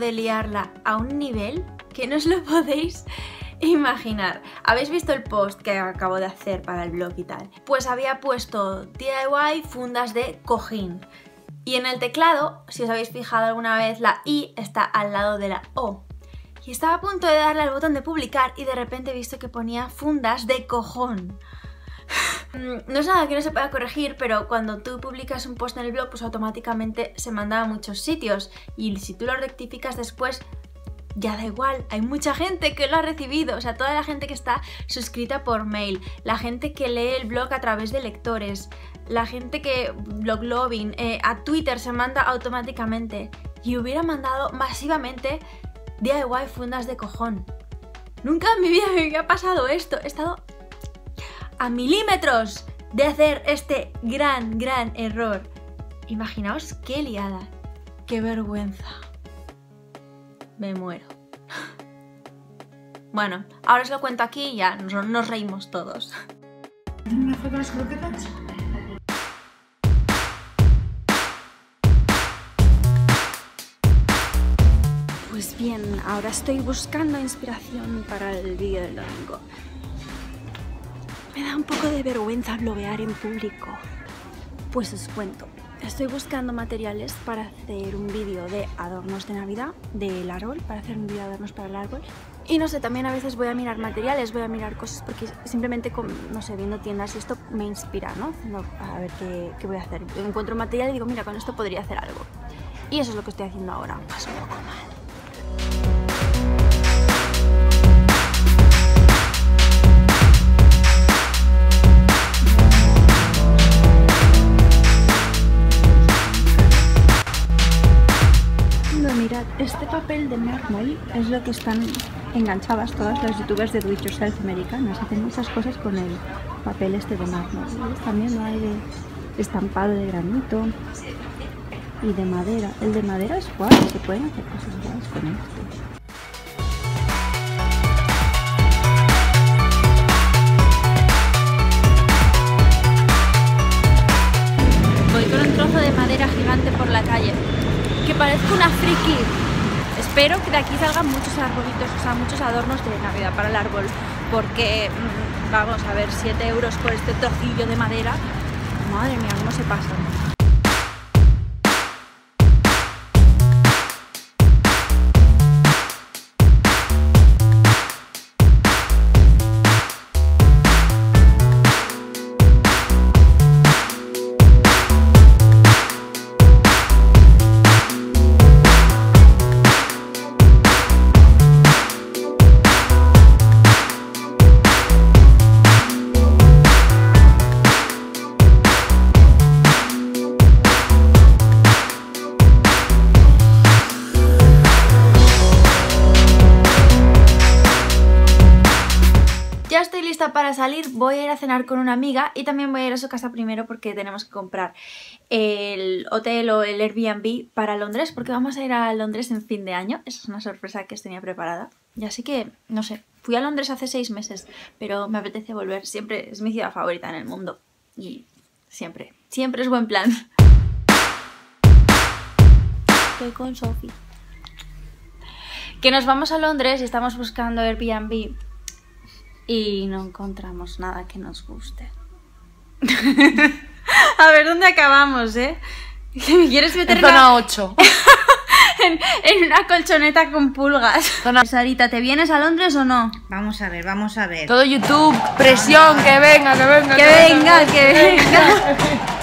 De liarla a un nivel que no os lo podéis imaginar. Habéis visto el post que acabo de hacer para el blog y tal, pues había puesto DIY fundas de cojín y en el teclado, si os habéis fijado alguna vez, la I está al lado de la O y estaba a punto de darle al botón de publicar y de repente he visto que ponía fundas de cojón. No es nada que no se pueda corregir, pero cuando tú publicas un post en el blog, pues automáticamente se manda a muchos sitios y si tú lo rectificas después, ya da igual, hay mucha gente que lo ha recibido, o sea, toda la gente que está suscrita por mail, la gente que lee el blog a través de lectores, la gente que blogloving, a Twitter se manda automáticamente y hubiera mandado masivamente DIY fundas de cojón. Nunca en mi vida me había pasado esto, he estado a milímetros de hacer este gran error. Imaginaos qué liada, qué vergüenza. Me muero. Bueno, ahora os lo cuento aquí y ya nos reímos todos. ¿Una foto de las croquetas? Pues bien, ahora estoy buscando inspiración para el vídeo del domingo. Me da un poco de vergüenza bloguear en público. Pues os cuento, estoy buscando materiales para hacer un vídeo de adornos de Navidad, del árbol, para hacer un vídeo de adornos para el árbol. Y no sé, también a veces voy a mirar materiales, voy a mirar cosas porque simplemente, con, no sé, viendo tiendas y esto me inspira, ¿no? A ver qué voy a hacer. Yo encuentro un material y digo, mira, con esto podría hacer algo. Y eso es lo que estoy haciendo ahora, pues un poco mal. Mirad, este papel de mármol es lo que están enganchadas todas las youtubers de Do It Yourself americanas. Hacen muchas cosas con el papel este de mármol. También lo hay de estampado de granito y de madera. El de madera es guay, se pueden hacer cosas guays con esto. Parezco una friki. Espero que de aquí salgan muchos arbolitos, o sea, muchos adornos de Navidad para el árbol, porque vamos a ver, 7 euros por este trocillo de madera. Madre mía, cómo se pasan. Para salir, voy a ir a cenar con una amiga y también voy a ir a su casa primero porque tenemos que comprar el hotel o el Airbnb para Londres, porque vamos a ir a Londres en fin de año. Esa es una sorpresa que os tenía preparada. Y así que, no sé, fui a Londres hace 6 meses, pero me apetece volver. Siempre es mi ciudad favorita en el mundo y siempre es buen plan. Estoy con Sophie. Que nos vamos a Londres y estamos buscando Airbnb. Y no encontramos nada que nos guste. A ver, ¿dónde acabamos, eh? ¿Me quieres meter en zona 8? en una colchoneta con pulgas. Sarita, ¿te vienes a Londres o no? Vamos a ver, vamos a ver. Todo YouTube, presión, que venga, que venga.